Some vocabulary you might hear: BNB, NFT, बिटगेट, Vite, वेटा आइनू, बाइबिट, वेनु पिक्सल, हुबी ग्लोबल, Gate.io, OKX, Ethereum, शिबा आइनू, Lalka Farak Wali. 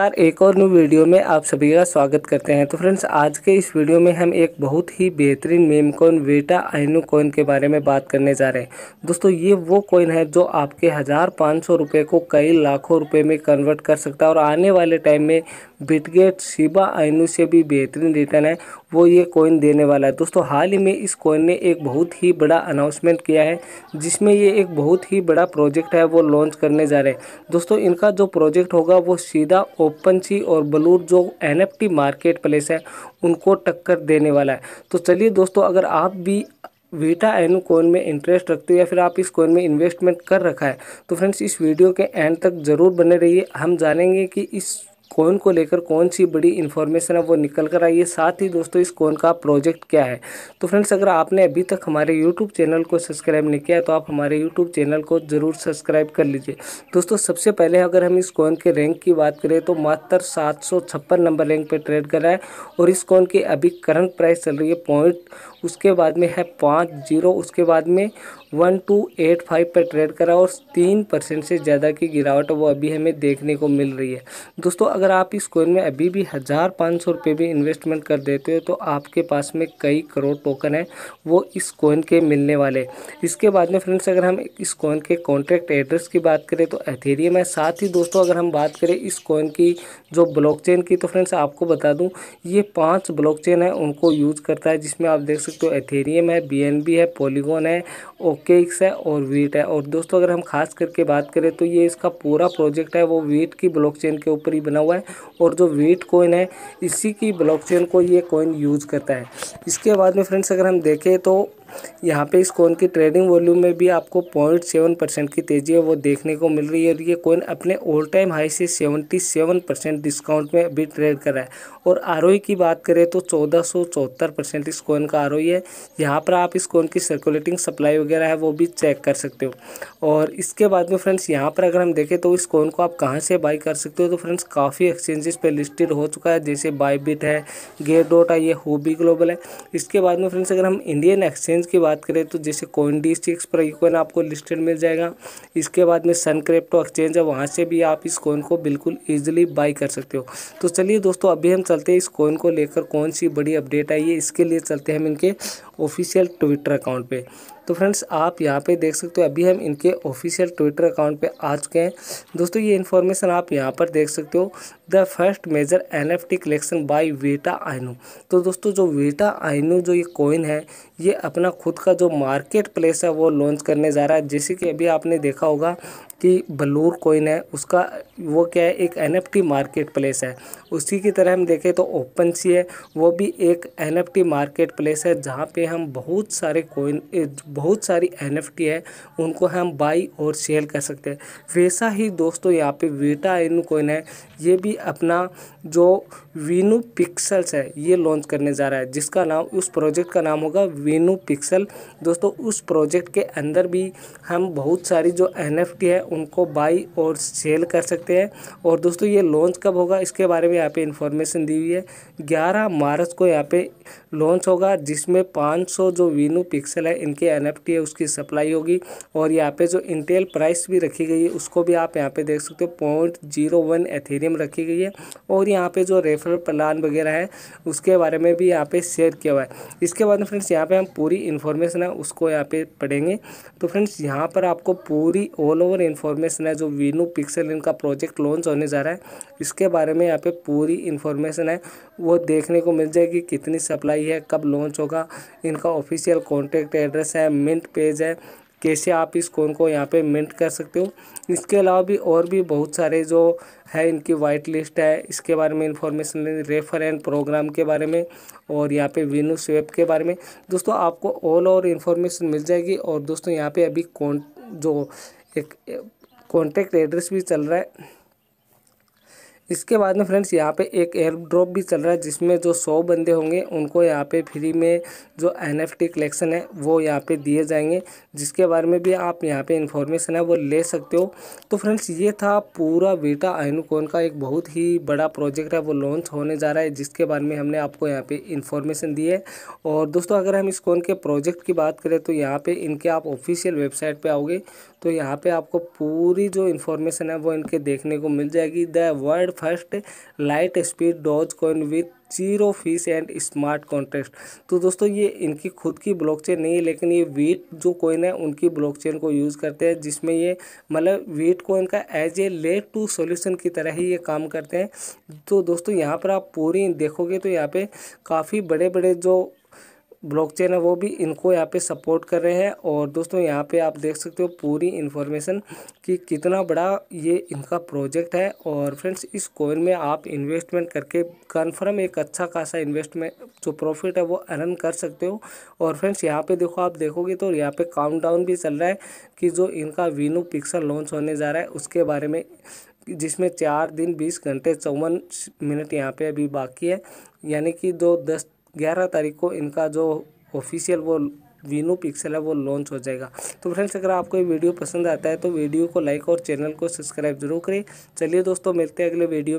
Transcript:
यार एक और न्यू वीडियो में आप सभी का स्वागत करते हैं। तो फ्रेंड्स आज के इस वीडियो में हम एक बहुत ही बेहतरीन meme coin वेटा आइनू coin के बारे में बात करने जा रहे हैं। दोस्तों ये वो कॉइन है जो आपके 1500 रुपये को कई लाखों रुपए में कन्वर्ट कर सकता है और आने वाले टाइम में बिटगेट शिबा आइनू से भी बेहतरीन रिटर्न है वो ये कॉइन देने वाला है। दोस्तों हाल ही में इस कॉइन ने एक बहुत ही बड़ा अनाउंसमेंट किया है जिसमें ये एक बहुत ही बड़ा प्रोजेक्ट है वो लॉन्च करने जा रहे हैं। दोस्तों इनका जो प्रोजेक्ट होगा वो सीधा OpenSea और Blur जो NFT मार्केट प्लेस है उनको टक्कर देने वाला है। तो चलिए दोस्तों अगर आप भी वेटा एनु कॉइन में इंटरेस्ट रखते हो या फिर आप इस कॉइन में इन्वेस्टमेंट कर रखा है तो फ्रेंड्स इस वीडियो के एंड तक ज़रूर बने रहिए। हम जानेंगे कि इस कॉइन को लेकर कौन सी बड़ी इन्फॉर्मेशन है वो निकल कर आई है, साथ ही दोस्तों इस कॉइन का प्रोजेक्ट क्या है। तो फ्रेंड्स अगर आपने अभी तक हमारे यूट्यूब चैनल को सब्सक्राइब नहीं किया है तो आप हमारे यूट्यूब चैनल को ज़रूर सब्सक्राइब कर लीजिए। दोस्तों सबसे पहले अगर हम इस कॉइन के रैंक की बात करें तो मात्र 756 नंबर रैंक पर ट्रेड कर रहा है और इस कॉइन की अभी करंट प्राइस चल रही है पॉइंट, उसके बाद में है 50, उसके बाद में 1285 पर ट्रेड करा और 3% से ज़्यादा की गिरावट वो अभी हमें देखने को मिल रही है। दोस्तों अगर आप इस कॉइन में अभी भी 1500 रुपये भी इन्वेस्टमेंट कर देते हो तो आपके पास में कई करोड़ टोकन है वो इस कॉइन के मिलने वाले। इसके बाद में फ्रेंड्स अगर हम इस कॉइन के कॉन्ट्रैक्ट एड्रेस की बात करें तो एथेरियम है। साथ ही दोस्तों अगर हम बात करें इस कॉइन की जो ब्लॉकचेन की तो फ्रेंड्स आपको बता दूँ ये 5 ब्लॉकचेन है उनको यूज़ करता है जिसमें आप देख सकते हो एथेरियम है, BNB है, पॉलीगॉन है, OKX है और वीट है। और दोस्तों अगर हम खास करके बात करें तो ये इसका पूरा प्रोजेक्ट है वो वीट की ब्लॉकचेन के ऊपर ही बना हुआ है और जो वीट कॉइन है इसी की ब्लॉकचेन को ये कॉइन यूज़ करता है। इसके बाद में फ्रेंड्स अगर हम देखें तो यहाँ पे इस कॉइन की ट्रेडिंग वॉल्यूम में भी आपको 0.7% की तेज़ी है वो देखने को मिल रही है और ये कॉइन अपने ऑल टाइम हाई से 77% डिस्काउंट में अभी ट्रेड कर रहा है। और आरओई की बात करें तो 1474% इस कॉइन का आरओई है। यहाँ पर आप इस कॉइन की सर्कुलेटिंग सप्लाई वगैरह है वो भी चेक कर सकते हो। और इसके बाद में फ्रेंड्स यहाँ पर अगर हम देखें तो इस कॉइन को आप कहाँ से बाई कर सकते हो तो फ्रेंड्स काफ़ी एक्सचेंजेस पर लिस्टेड हो चुका है जैसे बाइबिट है, Gate.io है, हुबी ग्लोबल है। इसके बाद में फ्रेंड्स अगर हम इंडियन एक्सचेंज की बात करें तो जैसे कॉइन डिस्ट्रिक्स पर ये कॉइन आपको लिस्टेड मिल जाएगा। इसके बाद में सन क्रिप्टो एक्सचेंज है वहाँ से भी आप इस कॉइन को बिल्कुल ईजिली बाई कर सकते हो। तो चलिए दोस्तों अभी हम चलते हैं इस कॉइन को लेकर कौन सी बड़ी अपडेट आई है, इसके लिए चलते हैं हम इनके ऑफिशियल ट्विटर अकाउंट पे। तो फ्रेंड्स आप यहाँ पे देख सकते हो अभी हम इनके ऑफिशियल ट्विटर अकाउंट पे आ चुके हैं। दोस्तों ये इन्फॉर्मेशन आप यहाँ पर देख सकते हो, the first major NFT collection by वेटा आइनू। तो दोस्तों जो वेटा आइनू जो ये कॉइन है ये अपना खुद का जो मार्केट प्लेस है वो लॉन्च करने जा रहा है। जैसे कि अभी आपने देखा होगा कि Blur कॉइन है उसका वो क्या है एक NFT मार्केट प्लेस है। उसी की तरह हम देखें तो OpenSea है वो भी एक NFT मार्केट प्लेस है जहाँ पे हम बहुत सारी NFT है उनको हम बाई और सेल कर सकते हैं। वैसा ही दोस्तों यहाँ पे वेटा एनु कॉइन है ये भी अपना जो वेनु पिक्सल्स है ये लॉन्च करने जा रहा है जिसका नाम उस प्रोजेक्ट का नाम होगा वेनु पिक्सल। दोस्तों उस प्रोजेक्ट के अंदर भी हम बहुत सारी जो NFT है उनको बाई और सेल कर सकते हैं। और दोस्तों ये लॉन्च कब होगा इसके बारे में यहाँ पे इन्फॉर्मेशन दी हुई है, 11 मार्च को यहाँ पे लॉन्च होगा जिसमें 500 जो वेनु पिक्सल है इनके NFT है उसकी सप्लाई होगी। और यहाँ पे जो इंटेल प्राइस भी रखी गई है उसको भी आप यहाँ पे देख सकते हो 0.01 एथेरियम रखी गई है। और यहाँ पे जो रेफरल प्लान वगैरह है उसके बारे में भी यहाँ पे शेयर किया हुआ है। इसके बाद में फ्रेंड्स यहाँ पे हम पूरी इन्फॉर्मेशन है उसको यहाँ पे पढ़ेंगे। तो फ्रेंड्स यहाँ पर आपको पूरी ऑल ओवर इन्फॉर्मेशन है जो वेनु पिक्सल इनका प्रोजेक्ट लॉन्च होने जा रहा है इसके बारे में यहाँ पे पूरी इन्फॉर्मेशन है वो देखने को मिल जाएगी, कितनी सप्लाई है, कब लॉन्च होगा, इनका ऑफिशियल कॉन्टैक्ट एड्रेस है, मिंट पेज है, कैसे आप इस कॉइन को यहाँ पे मिंट कर सकते हो। इसके अलावा भी और भी बहुत सारे जो है इनकी वाइट लिस्ट है इसके बारे में इन्फॉर्मेशन, रेफरेंस प्रोग्राम के बारे में और यहाँ पे वेनु स्वेप के बारे में दोस्तों आपको ऑल ओवर इन्फॉर्मेशन मिल जाएगी। और दोस्तों यहाँ पे अभी कॉन्टैक्ट एड्रेस भी चल रहा है। इसके बाद में फ्रेंड्स यहाँ पे एक एयर ड्रॉप भी चल रहा है जिसमें जो 100 बंदे होंगे उनको यहाँ पे फ्री में जो NFT कलेक्शन है वो यहाँ पे दिए जाएंगे जिसके बारे में भी आप यहाँ पे इन्फॉर्मेशन है वो ले सकते हो। तो फ्रेंड्स ये था पूरा वेटा आइनू कॉइन का एक बहुत ही बड़ा प्रोजेक्ट है वो लॉन्च होने जा रहा है जिसके बारे में हमने आपको यहाँ पर इन्फॉर्मेशन दी है। और दोस्तों अगर हम इस कॉइन के प्रोजेक्ट की बात करें तो यहाँ पर इनके आप ऑफिशियल वेबसाइट पर आओगे तो यहाँ पर आपको पूरी जो इन्फॉर्मेशन है वो इनके देखने को मिल जाएगी। The world first light speed Dogecoin with 0 fees and smart contract. तो दोस्तों ये इनकी खुद की ब्लॉकचेन नहीं है, लेकिन ये वीट जो कोइन है उनकी ब्लॉकचेन को यूज़ करते हैं, जिसमें ये मतलब वीट कोइन का as a layer two solution की तरह ही ये काम करते हैं। तो दोस्तों यहाँ पर आप पूरी देखोगे तो यहाँ पे काफ़ी बड़े बड़े जो ब्लॉकचेन है वो भी इनको यहाँ पे सपोर्ट कर रहे हैं। और दोस्तों यहाँ पे आप देख सकते हो पूरी इन्फॉर्मेशन कि कितना बड़ा ये इनका प्रोजेक्ट है। और फ्रेंड्स इस कॉइन में आप इन्वेस्टमेंट करके कन्फर्म एक अच्छा खासा इन्वेस्टमेंट जो प्रॉफिट है वो अर्न कर सकते हो। और फ्रेंड्स यहाँ पे देखो, आप देखोगे तो यहाँ पे काउंटडाउन भी चल रहा है कि जो इनका वेनू पिक्सल लॉन्च होने जा रहा है उसके बारे में, जिसमें 4 दिन 20 घंटे 54 मिनट यहाँ पर अभी बाकी है, यानी कि जो 11 तारीख को इनका जो ऑफिशियल वो वेनू पिक्सल है वो लॉन्च हो जाएगा। तो फ्रेंड्स अगर आपको ये वीडियो पसंद आता है तो वीडियो को लाइक और चैनल को सब्सक्राइब जरूर करें। चलिए दोस्तों मिलते हैं अगले वीडियो में।